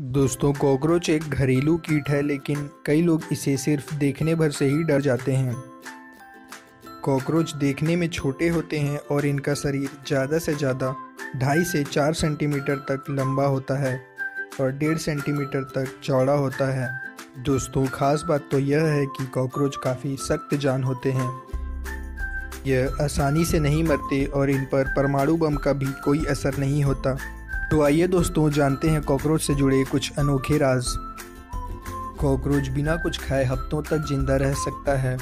दोस्तों, कॉकरोच एक घरेलू कीट है, लेकिन कई लोग इसे सिर्फ देखने भर से ही डर जाते हैं। कॉकरोच देखने में छोटे होते हैं और इनका शरीर ज़्यादा से ज़्यादा 2.5 से 4 सेंटीमीटर तक लंबा होता है और 1.5 सेंटीमीटर तक चौड़ा होता है। दोस्तों, खास बात तो यह है कि कॉकरोच काफ़ी सख्त जान होते हैं। यह आसानी से नहीं मरते और इन पर परमाणु बम का भी कोई असर नहीं होता। तो आइए दोस्तों, जानते हैं कॉकरोच से जुड़े कुछ अनोखे राज। कॉकरोच बिना कुछ खाए हफ्तों तक जिंदा रह सकता है।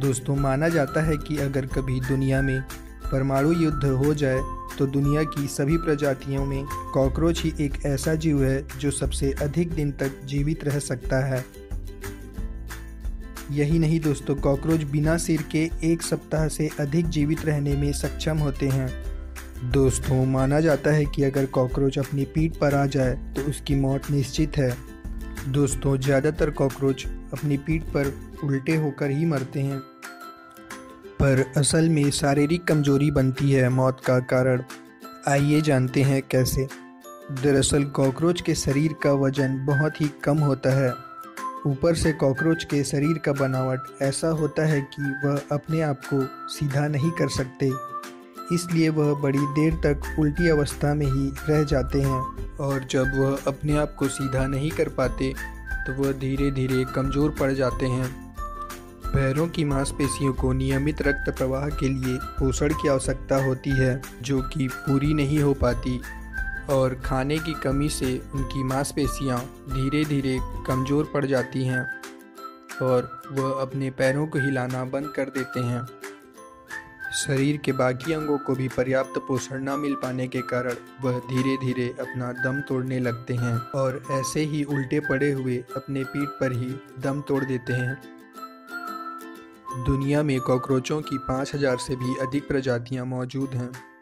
दोस्तों, माना जाता है कि अगर कभी दुनिया में परमाणु युद्ध हो जाए तो दुनिया की सभी प्रजातियों में कॉकरोच ही एक ऐसा जीव है जो सबसे अधिक दिन तक जीवित रह सकता है। यही नहीं दोस्तों, कॉकरोच बिना सिर के 1 सप्ताह से अधिक जीवित रहने में सक्षम होते हैं। दोस्तों, माना जाता है कि अगर कॉकरोच अपनी पीठ पर आ जाए तो उसकी मौत निश्चित है। दोस्तों, ज़्यादातर कॉकरोच अपनी पीठ पर उल्टे होकर ही मरते हैं, पर असल में शारीरिक कमजोरी बनती है मौत का कारण। आइए जानते हैं कैसे। दरअसल कॉकरोच के शरीर का वजन बहुत ही कम होता है। ऊपर से कॉकरोच के शरीर का बनावट ऐसा होता है कि वह अपने आप को सीधा नहीं कर सकते, इसलिए वह बड़ी देर तक उल्टी अवस्था में ही रह जाते हैं। और जब वह अपने आप को सीधा नहीं कर पाते तो वह धीरे धीरे कमज़ोर पड़ जाते हैं। पैरों की मांसपेशियों को नियमित रक्त प्रवाह के लिए पोषण की आवश्यकता होती है, जो कि पूरी नहीं हो पाती, और खाने की कमी से उनकी मांसपेशियां धीरे धीरे कमज़ोर पड़ जाती हैं और वह अपने पैरों को हिलाना बंद कर देते हैं। शरीर के बाकी अंगों को भी पर्याप्त पोषण न मिल पाने के कारण वह धीरे धीरे अपना दम तोड़ने लगते हैं और ऐसे ही उल्टे पड़े हुए अपने पीठ पर ही दम तोड़ देते हैं। दुनिया में कॉकरोचों की 5000 से भी अधिक प्रजातियां मौजूद हैं।